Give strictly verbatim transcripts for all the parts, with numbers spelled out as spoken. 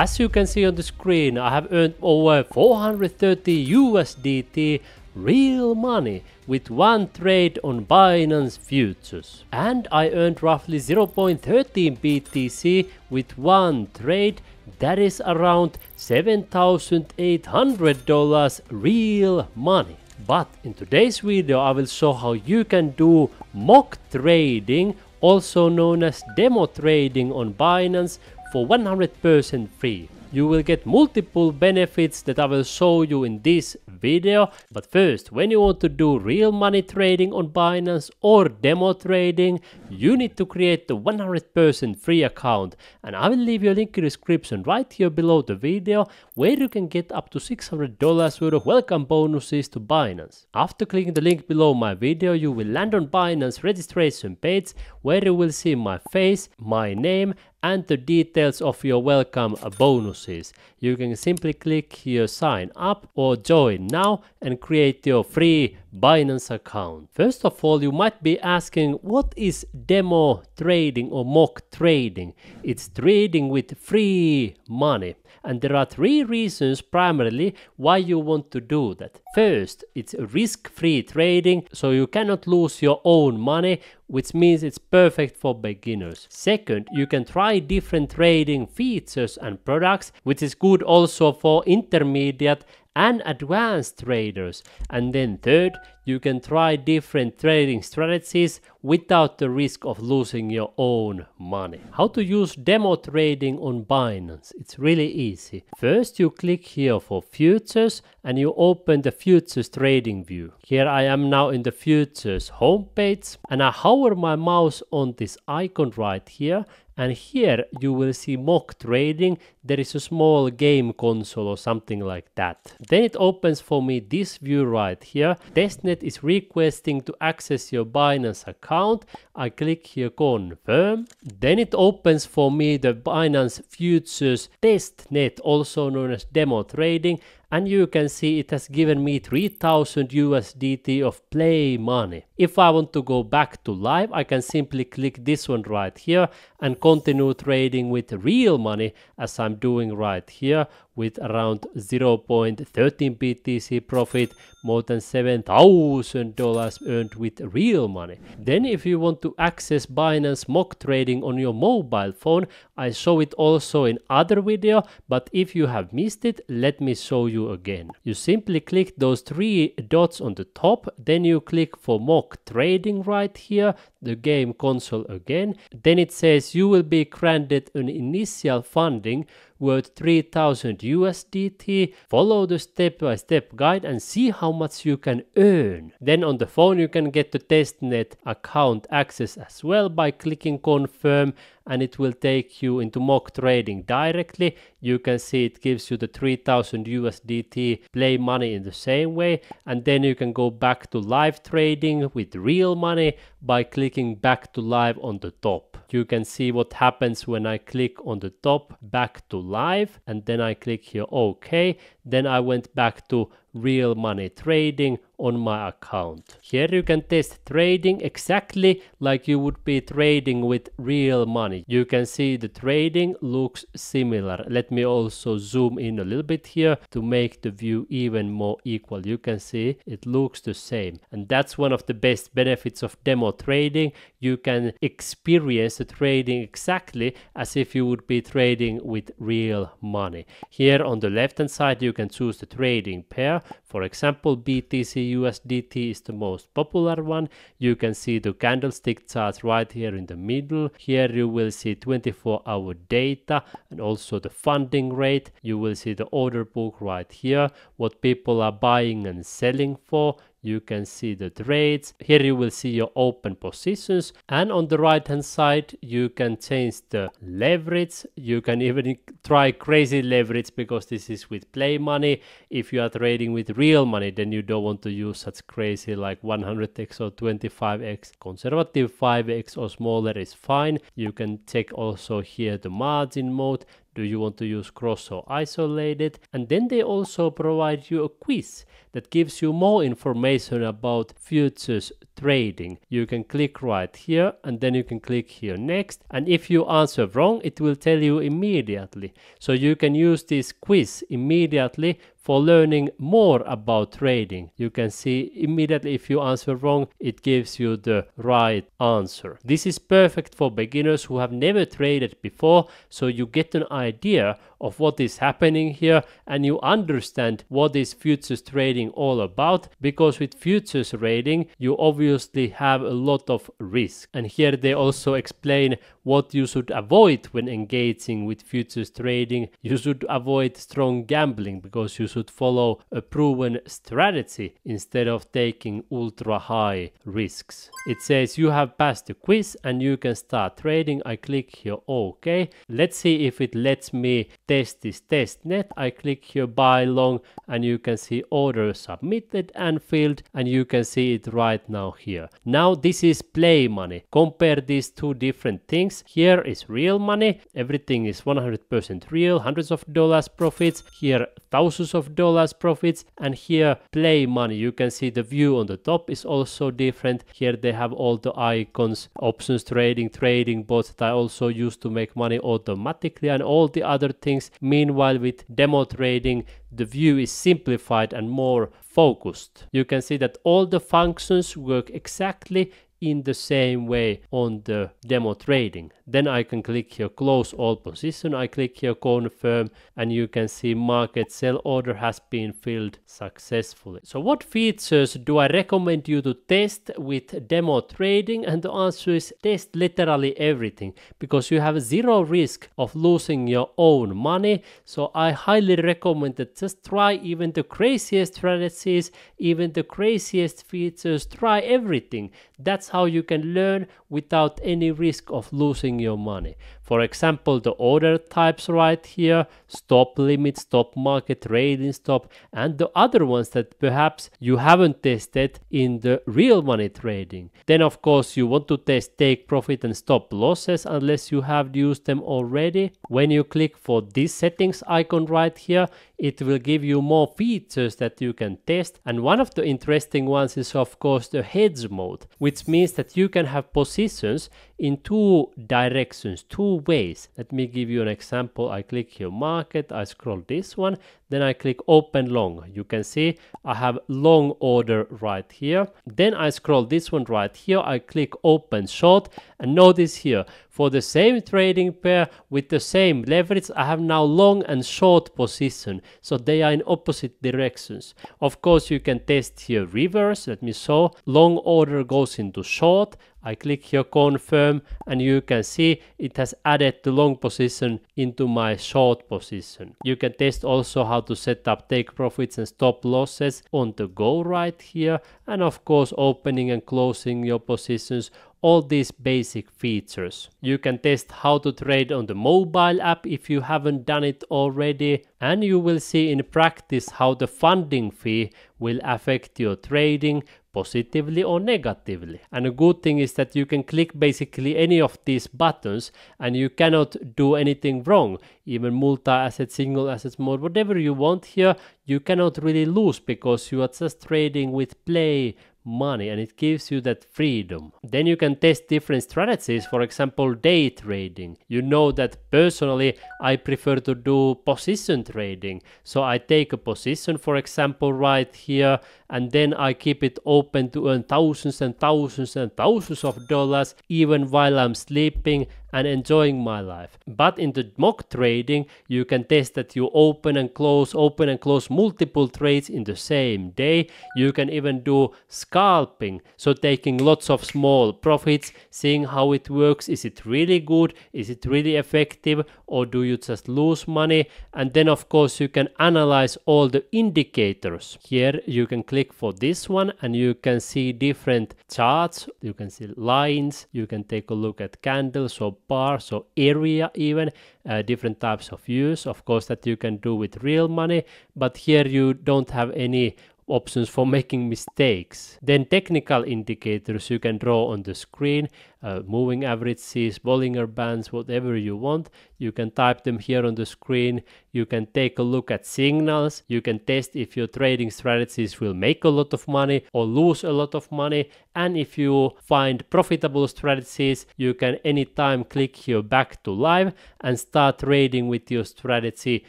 As you can see on the screen, I have earned over four hundred thirty U S D T real money with one trade on Binance Futures. And I earned roughly zero point one three B T C with one trade, that is around seven thousand eight hundred dollars real money. But in today's video I will show how you can do mock trading, also known as demo trading on Binance, for one hundred percent free. You will get multiple benefits that I will show you in this video. But first, when you want to do real money trading on Binance or demo trading, you need to create the one hundred percent free account, and I will leave you a link in the description right here below the video where you can get up to six hundred dollars worth of welcome bonuses to Binance. After clicking the link below my video, you will land on Binance registration page where you will see my face, my name, and the details of your welcome bonuses. You can simply click here sign up or join now and create your free Binance account. First of all, you might be asking, what is demo trading or mock trading? It's trading with free money, and there are three reasons primarily why you want to do that. First, it's risk-free trading, so you cannot lose your own money, which means it's perfect for beginners. Second, you can try different trading features and products, which is good also for intermediate and advanced traders. And then third, you can try different trading strategies without the risk of losing your own money. How to use demo trading on Binance? It's really easy. First, you click here for futures and you open the futures trading view. Here I am now in the futures homepage, and I hover my mouse on this icon right here, and here you will see mock trading. There is a small game console or something like that. Then it opens for me this view right here. Testnet is requesting to access your Binance account. I click here confirm. Then it opens for me the Binance Futures Testnet, also known as demo trading, and you can see it has given me three thousand U S D T of play money. If I want to go back to live, I can simply click this one right here and continue trading with real money, as I'm doing right here, with around zero point one three B T C profit, more than seven thousand dollars earned with real money. Then if you want to access Binance mock trading on your mobile phone, I show it also in other video, but if you have missed it, let me show you again. You simply click those three dots on the top, then you click for mock trading right here, the game console again. Then it says you will be granted an initial funding worth three thousand U S D T. Follow the step-by-step guide and see how much you can earn. Then on the phone you can get the testnet account access as well by clicking confirm, and it will take you into mock trading directly. You can see it gives you the three thousand U S D T play money in the same way, and then you can go back to live trading with real money by clicking back to live on the top. You can see what happens when I click on the top back to live, and then I click here OK. Then I went back to real money trading on my account. Here you can test trading exactly like you would be trading with real money. You can see the trading looks similar. Let me also zoom in a little bit here to make the view even more equal. You can see it looks the same, and that's one of the best benefits of demo trading. You can experience the trading exactly as if you would be trading with real money. Here on the left hand side you can choose the trading pair. For example, B T C U S D T is the most popular one. You can see the candlestick charts right here in the middle. Here you will see twenty-four hour data and also the funding rate. You will see the order book right here, what people are buying and selling for. You can see the trades. Here you will see your open positions, and on the right hand side you can change the leverage. You can even try crazy leverage because this is with play money. If you are trading with real money, then you don't want to use such crazy like one hundred X or twenty-five X. Conservative five X or smaller is fine. You can check also here the margin mode. Do you want to use cross or isolated? And then they also provide you a quiz that gives you more information about futures trading. You can click right here and then you can click here next, and if you answer wrong it will tell you immediately. So you can use this quiz immediately for learning more about trading. You can see immediately if you answer wrong, it gives you the right answer. This is perfect for beginners who have never traded before, so you get an idea of what is happening here and you understand what is futures trading all about, because with futures trading you obviously have a lot of risk. And here they also explain what you should avoid when engaging with futures trading. You should avoid strong gambling because you should should follow a proven strategy instead of taking ultra high risks. It says you have passed the quiz and you can start trading. I click here OK. Let's see if it lets me test this testnet. I click here buy long and you can see order submitted and filled, and you can see it right now here. Now this is play money. Compare these two different things. Here is real money. Everything is one hundred percent real. Hundreds of dollars profits. Here thousands of dollars profits, and here play money. You can see the view on the top is also different. Here they have all the icons, options trading, trading bots that I also use to make money automatically, and all the other things. Meanwhile, with demo trading the view is simplified and more focused. You can see that all the functions work exactly in the same way on the demo trading. Then I can click here close all position. I click here confirm, and you can see market sell order has been filled successfully. So what features do I recommend you to test with demo trading? And the answer is test literally everything, because you have zero risk of losing your own money. So I highly recommend that just try even the craziest strategies, even the craziest features, try everything. That's how you can learn without any risk of losing your money. For example, the order types right here, stop limit, stop market, trading stop, and the other ones that perhaps you haven't tested in the real money trading. Then of course you want to test take profit and stop losses unless you have used them already. When you click for this settings icon right here, it will give you more features that you can test, and one of the interesting ones is of course the hedge mode, which means that you can have positions in two directions, two ways. Let me give you an example. I click here market, I scroll this one, then I click open long. You can see I have long order right here. Then I scroll this one right here, I click open short, and notice here for the same trading pair with the same leverage I have now long and short position, so they are in opposite directions. Of course you can test here reverse. Let me show. Long order goes into short. I click here confirm, and you can see it has added the long position into my short position. You can test also how to set up take profits and stop losses on the go right here, and of course opening and closing your positions. All these basic features. You can test how to trade on the mobile app if you haven't done it already, and you will see in practice how the funding fee will affect your trading positively or negatively. And a good thing is that you can click basically any of these buttons and you cannot do anything wrong. Even multi-asset, single assets mode, whatever you want here, you cannot really lose because you are just trading with play money, and it gives you that freedom. Then you can test different strategies, for example day trading. You know that personally I prefer to do position trading, so I take a position for example right here, and then I keep it open to earn thousands and thousands and thousands of dollars even while I'm sleeping and enjoying my life. But in the mock trading you can test that you open and close, open and close multiple trades in the same day. You can even do scalping, so taking lots of small profits, seeing how it works. Is it really good? Is it really effective? Or do you just lose money? And then of course you can analyze all the indicators. Here you can click for this one and you can see different charts. You can see lines, you can take a look at candles or bars or area even, uh, different types of use of course that you can do with real money, but here you don't have any options for making mistakes. Then technical indicators you can draw on the screen, uh, moving averages, Bollinger Bands, whatever you want. You can type them here on the screen. You can take a look at signals. You can test if your trading strategies will make a lot of money or lose a lot of money. And if you find profitable strategies, you can anytime click here back to live and start trading with your strategy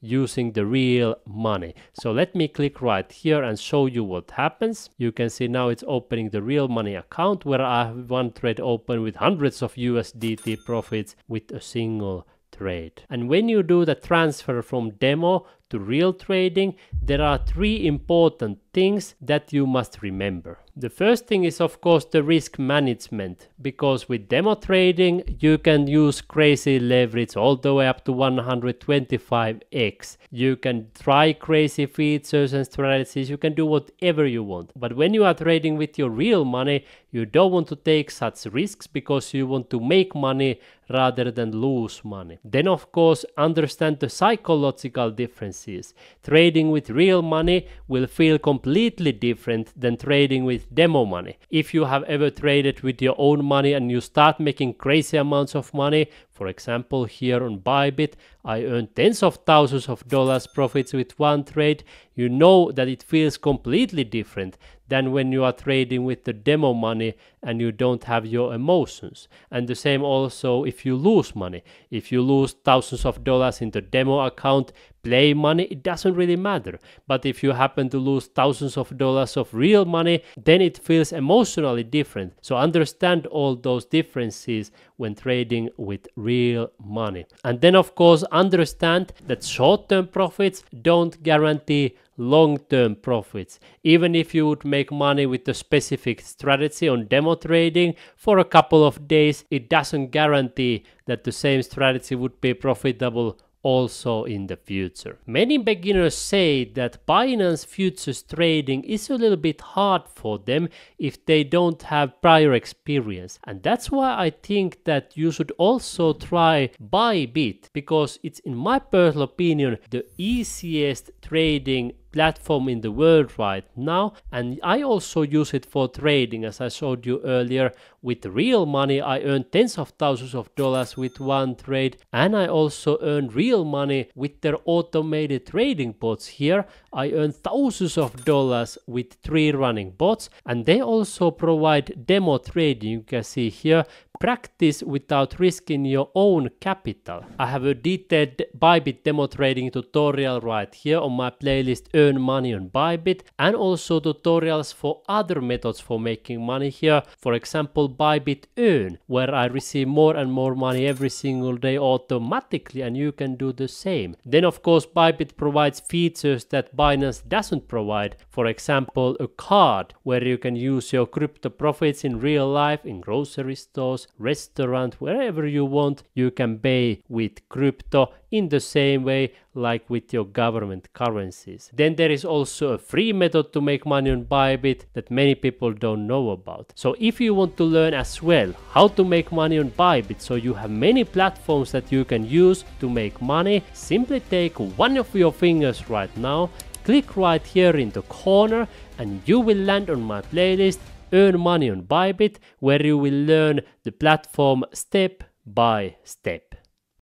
using the real money. So let me click right here and show you what happens. You can see now it's opening the real money account where I have one trade open with hundreds of U S D T profits with a single trade. And when you do the transfer from demo to real trading, there are three important things that you must remember. The first thing is of course the risk management, because with demo trading you can use crazy leverage all the way up to one hundred twenty-five x. You can try crazy features and strategies, you can do whatever you want. But when you are trading with your real money, you don't want to take such risks because you want to make money rather than lose money. Then of course understand the psychological differences. Trading with real money will feel completely different than trading with demo money. If you have ever traded with your own money and you start making crazy amounts of money, for example here on Bybit, I earned tens of thousands of dollars profits with one trade, you know that it feels completely different than when you are trading with the demo money and you don't have your emotions. And the same also if you lose money. If you lose thousands of dollars in the demo account, play money, it doesn't really matter. But if you happen to lose thousands of dollars of real money, then it feels emotionally different. So understand all those differences when trading with real money. And then of course understand that short-term profits don't guarantee long-term profits. Even if you would make money with a specific strategy on demo trading for a couple of days, it doesn't guarantee that the same strategy would be profitable also in the future. Many beginners say that Binance Futures trading is a little bit hard for them if they don't have prior experience. And that's why I think that you should also try Bybit, because it's, in my personal opinion, the easiest trading platform in the world right now. And I also use it for trading, as I showed you earlier. With real money I earned tens of thousands of dollars with one trade, and I also earn real money with their automated trading bots. Here I earn thousands of dollars with three running bots, and they also provide demo trading. You can see here, practice without risking your own capital. I have a detailed Bybit demo trading tutorial right here on my playlist Earn Money on Bybit, and also tutorials for other methods for making money here. For example, Bybit Earn, where I receive more and more money every single day automatically, and you can do the same. Then of course Bybit provides features that Binance doesn't provide. For example, a card where you can use your crypto profits in real life, in grocery stores, restaurant, wherever you want. You can pay with crypto in the same way like with your government currencies. Then there is also a free method to make money on Bybit that many people don't know about. So if you want to learn as well how to make money on Bybit, so you have many platforms that you can use to make money, simply take one of your fingers right now, click right here in the corner, and you will land on my playlist Earn Money on Bybit, where you will learn the platform step by step.